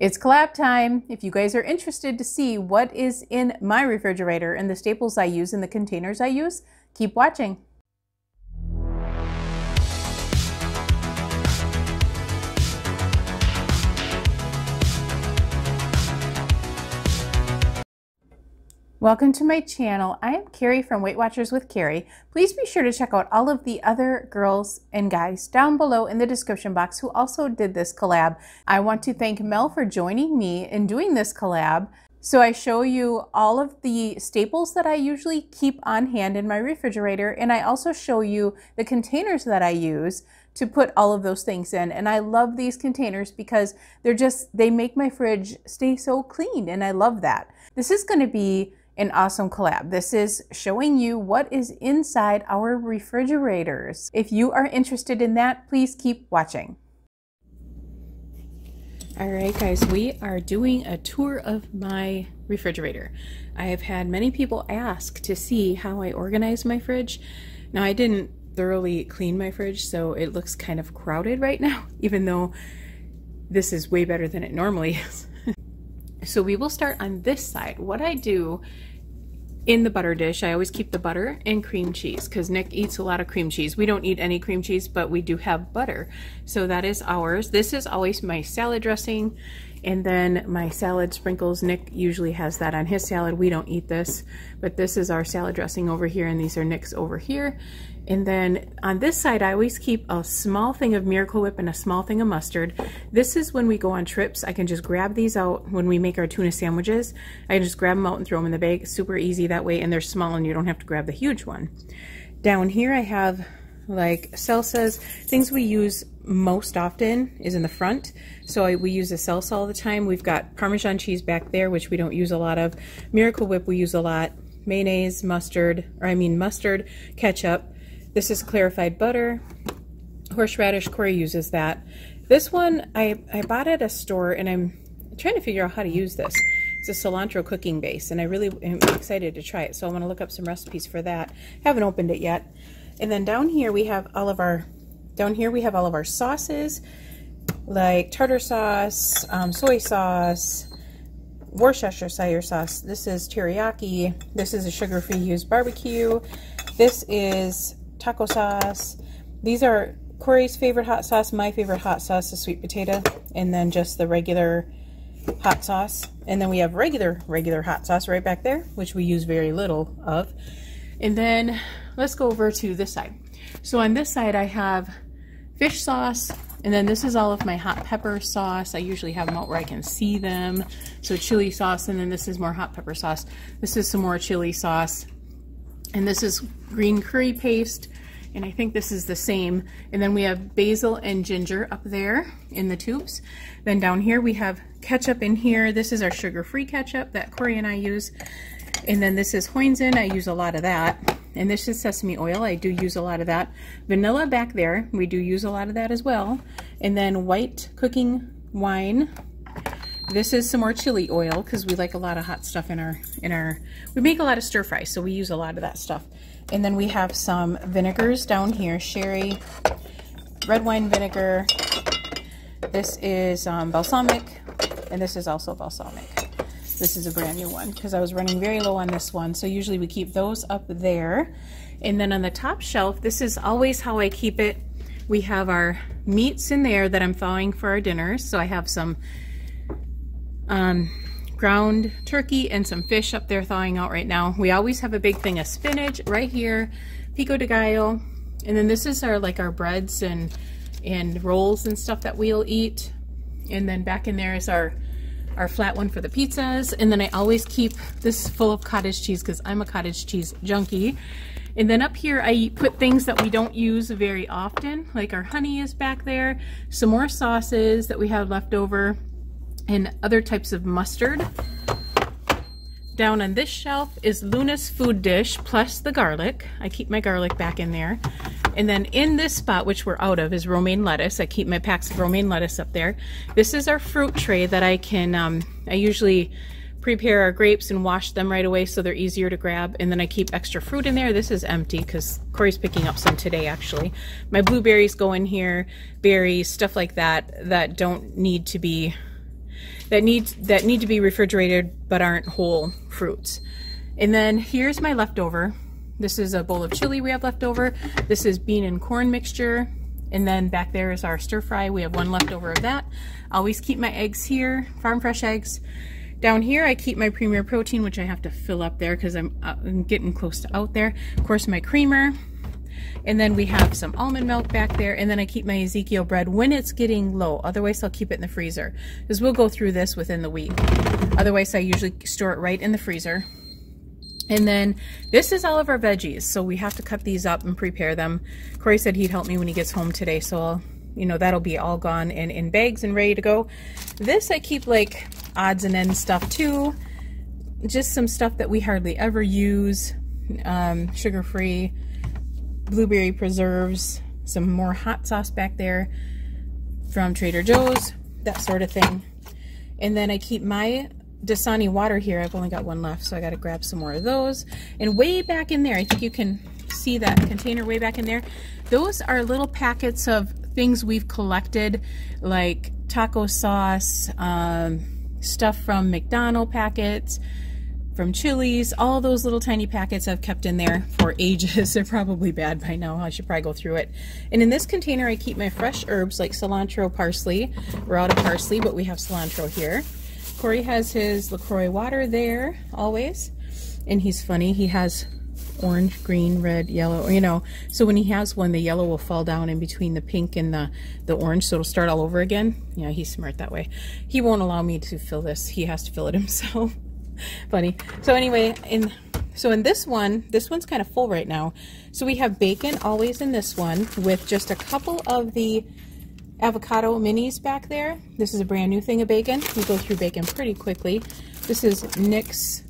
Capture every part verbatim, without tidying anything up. It's collab time. If you guys are interested to see what is in my refrigerator and the staples I use and the containers I use, keep watching. Welcome to my channel. I am Carrie from Weight Watchers with Carrie. Please be sure to check out all of the other girls and guys down below in the description box who also did this collab. I want to thank Mel for joining me in doing this collab. So I show you all of the staples that I usually keep on hand in my refrigerator, and I also show you the containers that I use to put all of those things in. And I love these containers because they're just, they make my fridge stay so clean, and I love that. This is going to be an awesome collab. This is showing you what is inside our refrigerators. If you are interested in that, please keep watching. All right, guys, we are doing a tour of my refrigerator. I have had many people ask to see how I organize my fridge. Now, I didn't thoroughly clean my fridge, so it looks kind of crowded right now, even though this is way better than it normally is. So we will start on this side. What I do in the butter dish, I always keep the butter and cream cheese because Nick eats a lot of cream cheese. We don't eat any cream cheese, but we do have butter. So that is ours. This is always my salad dressing, and then my salad sprinkles. Nick usually has that on his salad. We don't eat this, but this is our salad dressing over here, and these are Nick's over here. And then on this side, I always keep a small thing of Miracle Whip and a small thing of mustard. This is when we go on trips. I can just grab these out when we make our tuna sandwiches. I can just grab them out and throw them in the bag. It's super easy that way, and they're small and you don't have to grab the huge one. Down here, I have like salsas. Things we use most often is in the front. So I, we use a salsa all the time. We've got Parmesan cheese back there, which we don't use a lot of. Miracle Whip we use a lot. Mayonnaise, mustard, or I mean mustard, ketchup. This is clarified butter, horseradish. Corey uses that. This one I, I bought at a store, and I'm trying to figure out how to use this. It's a cilantro cooking base, and I really am excited to try it. So I'm going to look up some recipes for that. Haven't opened it yet. And then down here we have all of our, down here we have all of our sauces, like tartar sauce, um, soy sauce, Worcestershire sauce. This is teriyaki. This is a sugar-free used barbecue. This is taco sauce. These are Corey's favorite hot sauce. My favorite hot sauce is sweet potato, and then just the regular hot sauce. And then we have regular, regular hot sauce right back there, which we use very little of. And then let's go over to this side. So on this side, I have fish sauce, and then this is all of my hot pepper sauce. I usually have them out where I can see them. So chili sauce, and then this is more hot pepper sauce. This is some more chili sauce. And this is green curry paste, and I think this is the same. And then we have basil and ginger up there in the tubes. Then down here we have ketchup in here. This is our sugar-free ketchup that Corey and I use. And then this is Hoisin. I use a lot of that. And this is sesame oil. I do use a lot of that. Vanilla back there. We do use a lot of that as well. And then white cooking wine. This is some more chili oil because we like a lot of hot stuff in our, in our, we make a lot of stir fry, so we use a lot of that stuff. And then we have some vinegars down here, sherry, red wine vinegar. This is um, balsamic, and this is also balsamic. This is a brand new one because I was running very low on this one, so usually we keep those up there. And then on the top shelf, this is always how I keep it. We have our meats in there that I'm thawing for our dinner, so I have some Um, ground turkey and some fish up there thawing out right now. We always have a big thing of spinach right here, pico de gallo, and then this is our like our breads and and rolls and stuff that we'll eat. And then back in there is our our flat one for the pizzas. And then I always keep this full of cottage cheese because I'm a cottage cheese junkie. And then up here, I put things that we don't use very often, like our honey is back there, some more sauces that we have left over, and other types of mustard. Down on this shelf is Luna's food dish plus the garlic. I keep my garlic back in there. And then in this spot, which we're out of, is romaine lettuce. I keep my packs of romaine lettuce up there. This is our fruit tray that I can, um, I usually prepare our grapes and wash them right away so they're easier to grab, and then I keep extra fruit in there. This is empty because Corey's picking up some today, actually. My blueberries go in here, berries, stuff like that that don't need to be that need, that need to be refrigerated but aren't whole fruits. And then here's my leftover. This is a bowl of chili we have leftover. This is bean and corn mixture. And then back there is our stir fry. We have one leftover of that. I always keep my eggs here, farm fresh eggs. Down here I keep my Premier Protein, which I have to fill up there because I'm, uh, I'm getting close to out there. Of course my creamer. And then we have some almond milk back there. And then I keep my Ezekiel bread when it's getting low. Otherwise I'll keep it in the freezer because we'll go through this within the week. Otherwise I usually store it right in the freezer. And then this is all of our veggies. So we have to cut these up and prepare them. Corey said he'd help me when he gets home today. So, I'll, you know, that'll be all gone and in bags and ready to go. This I keep like odds and ends stuff too. Just some stuff that we hardly ever use. Um, sugar-free, blueberry preserves, some more hot sauce back there from Trader Joe's, that sort of thing. And then I keep my Dasani water here. I've only got one left, so I got to grab some more of those. And way back in there, I think you can see that container way back in there. Those are little packets of things we've collected, like taco sauce, um, stuff from McDonald's packets, from Chili's, all those little tiny packets I've kept in there for ages. They're probably bad by now. I should probably go through it. And in this container, I keep my fresh herbs like cilantro, parsley. We're out of parsley, but we have cilantro here. Corey has his LaCroix water there always, and he's funny. He has orange, green, red, yellow, you know, so when he has one, the yellow will fall down in between the pink and the, the orange, so it'll start all over again. Yeah, he's smart that way. He won't allow me to fill this. He has to fill it himself. Funny. So anyway, in, so in this one, this one's kind of full right now. So we have bacon always in this one with just a couple of the avocado minis back there. This is a brand new thing of bacon. We go through bacon pretty quickly. This is Nick's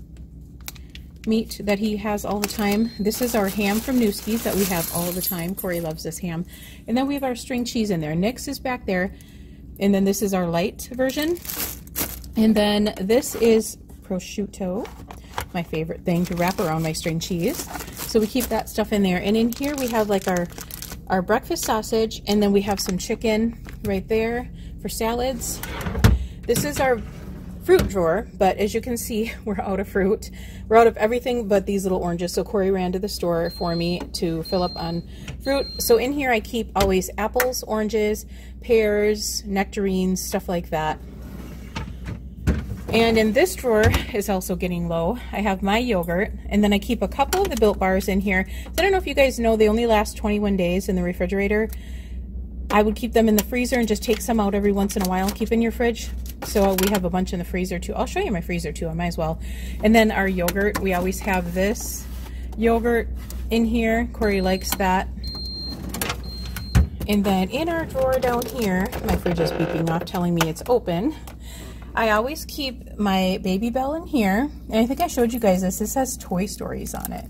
meat that he has all the time. This is our ham from Newski's that we have all the time. Corey loves this ham. And then we have our string cheese in there. Nick's is back there. And then this is our light version. And then this is prosciutto, my favorite thing to wrap around my string cheese. So we keep that stuff in there. And in here we have like our our breakfast sausage, and then we have some chicken right there for salads. This is our fruit drawer, but as you can see, we're out of fruit. We're out of everything but these little oranges, so Corey ran to the store for me to fill up on fruit. So in here I keep always apples, oranges, pears, nectarines, stuff like that. And in this drawer is also getting low. I have my yogurt, and then I keep a couple of the Built Bars in here. So I don't know if you guys know, they only last twenty-one days in the refrigerator. I would keep them in the freezer and just take some out every once in a while and keep in your fridge. So we have a bunch in the freezer too. I'll show you my freezer too, I might as well. And then our yogurt, we always have this yogurt in here. Corey likes that. And then in our drawer down here, my fridge is beeping off telling me it's open. I always keep my Baby Bell in here, and I think I showed you guys this. This has Toy Stories on it.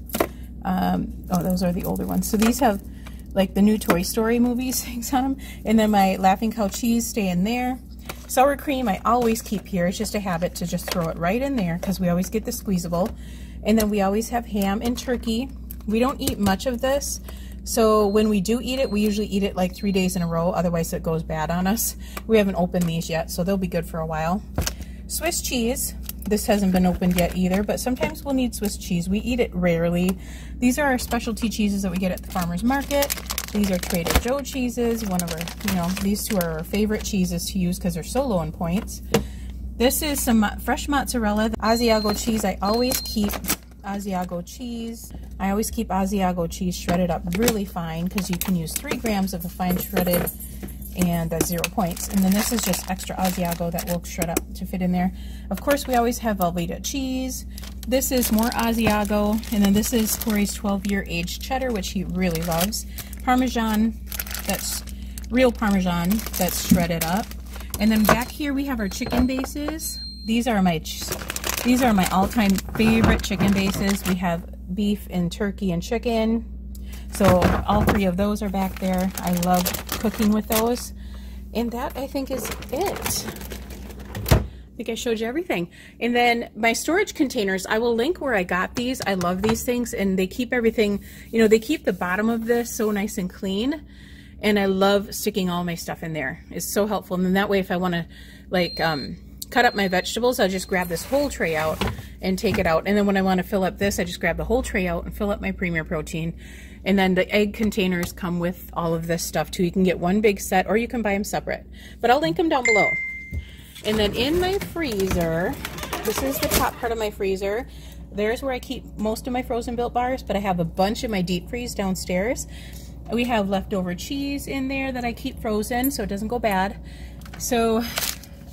Um, oh, those are the older ones. So these have like the new Toy Story movies, things on them. And then my Laughing Cow cheese stay in there. Sour cream I always keep here. It's just a habit to just throw it right in there because we always get the squeezable. And then we always have ham and turkey. We don't eat much of this. So when we do eat it, we usually eat it like three days in a row, otherwise it goes bad on us. We haven't opened these yet, so they'll be good for a while. Swiss cheese. This hasn't been opened yet either, but sometimes we'll need Swiss cheese. We eat it rarely. These are our specialty cheeses that we get at the farmer's market. These are Trader Joe cheeses. One of our, you know, these two are our favorite cheeses to use because they're so low in points. This is some fresh mozzarella. The Asiago cheese, I always keep Asiago cheese. I always keep Asiago cheese shredded up really fine because you can use three grams of the fine shredded, and that's zero points. And then this is just extra Asiago that will shred up to fit in there. Of course, we always have Velveeta cheese. This is more Asiago, and then this is Corey's twelve year aged cheddar, which he really loves. Parmesan, that's real Parmesan that's shredded up. And then back here we have our chicken bases. These are my These are my all-time favorite chicken bases. We have beef and turkey and chicken. So all three of those are back there. I love cooking with those. And that, I think, is it. I think I showed you everything. And then my storage containers, I will link where I got these. I love these things, and they keep everything, you know, they keep the bottom of this so nice and clean. And I love sticking all my stuff in there. It's so helpful. And then that way, if I want to, like, um... cut up my vegetables, I'll just grab this whole tray out and take it out. And then when I want to fill up this, I just grab the whole tray out and fill up my Premier Protein. And then the egg containers come with all of this stuff too. You can get one big set or you can buy them separate. But I'll link them down below. And then in my freezer, this is the top part of my freezer. There's where I keep most of my frozen Built Bars, but I have a bunch of my deep freeze downstairs. We have leftover cheese in there that I keep frozen so it doesn't go bad. So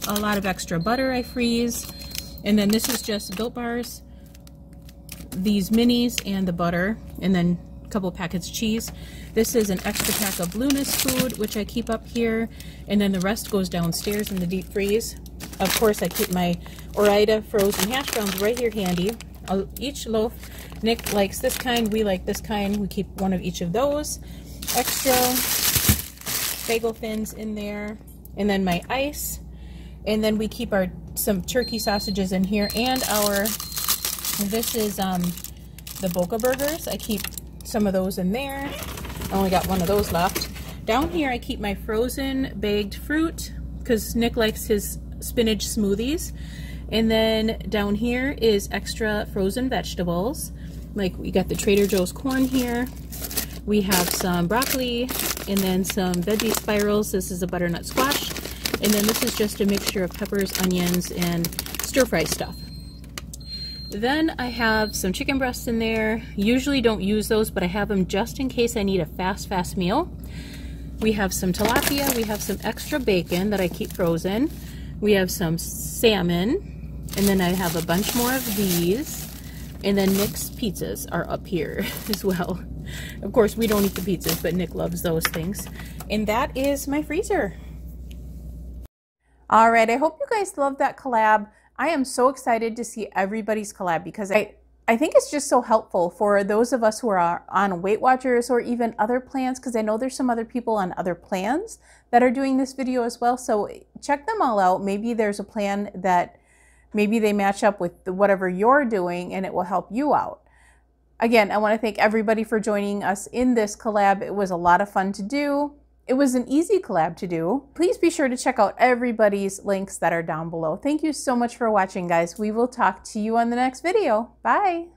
a lot of extra butter I freeze. And then this is just Built Bars, these minis and the butter, and then a couple packets of cheese. This is an extra pack of Luna's food, which I keep up here. And then the rest goes downstairs in the deep freeze. Of course, I keep my Oreida frozen hash browns right here handy. I'll, each loaf, Nick likes this kind, we like this kind. We keep one of each of those. Extra bagel thins in there. And then my ice. And then we keep our some turkey sausages in here, and our, this is um, the Boca burgers. I keep some of those in there. I only got one of those left. Down here I keep my frozen bagged fruit because Nick likes his spinach smoothies. And then down here is extra frozen vegetables. Like we got the Trader Joe's corn here. We have some broccoli and then some veggie spirals. This is a butternut squash. And then this is just a mixture of peppers, onions, and stir-fry stuff. Then I have some chicken breasts in there. Usually don't use those, but I have them just in case I need a fast, fast meal. We have some tilapia. We have some extra bacon that I keep frozen. We have some salmon. And then I have a bunch more of these. And then Nick's pizzas are up here as well. Of course, we don't eat the pizzas, but Nick loves those things. And that is my freezer. All right, I hope you guys loved that collab. I am so excited to see everybody's collab because I, I think it's just so helpful for those of us who are on Weight Watchers or even other plans, because I know there's some other people on other plans that are doing this video as well. So check them all out. Maybe there's a plan that maybe they match up with whatever you're doing and it will help you out. Again, I want to thank everybody for joining us in this collab. It was a lot of fun to do. It was an easy collab to do. Please be sure to check out everybody's links that are down below. Thank you so much for watching, guys. We will talk to you on the next video. Bye.